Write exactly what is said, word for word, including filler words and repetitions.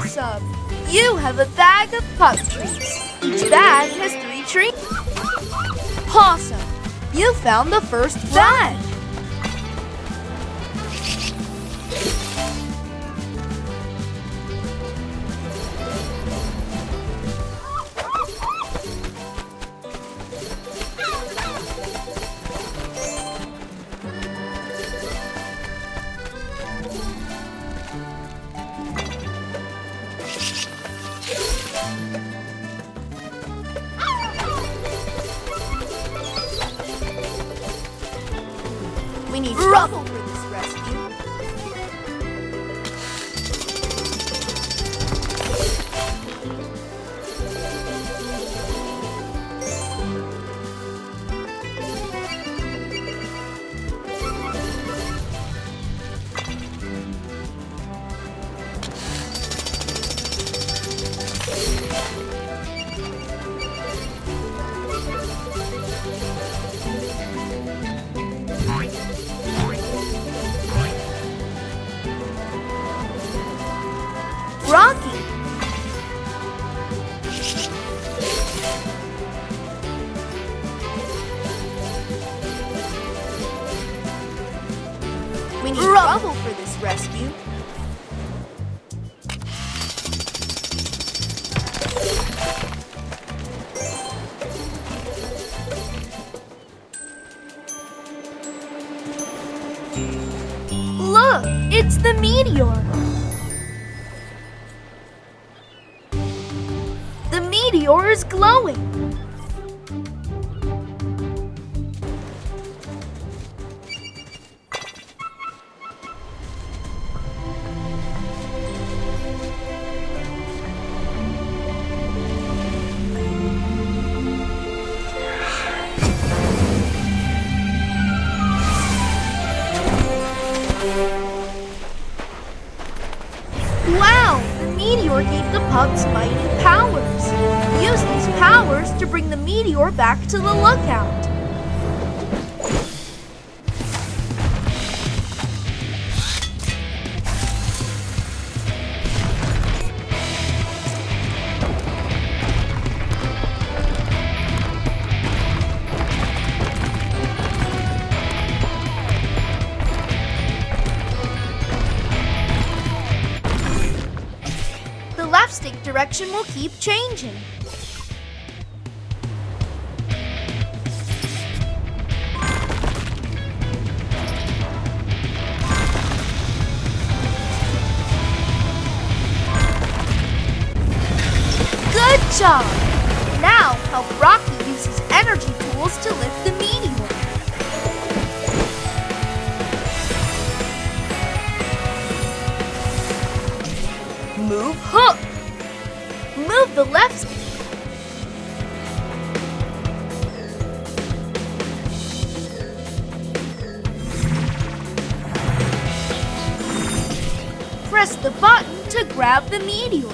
awesome! You have a bag of pup treats. Each bag has three treats. Awesome! You found the first one! We need Rubble for this rescue. Rocky! We need Rubble for this rescue. Look! It's the meteor! The meteor is glowing. Wow! The meteor gave the pups mighty powers. Use these powers to bring the meteor back to the lookout. Stick direction will keep changing. Good job! Now help Rocky use his energy tools to lift the meteor. Move hook. Move the left. Press the button to grab the meteor.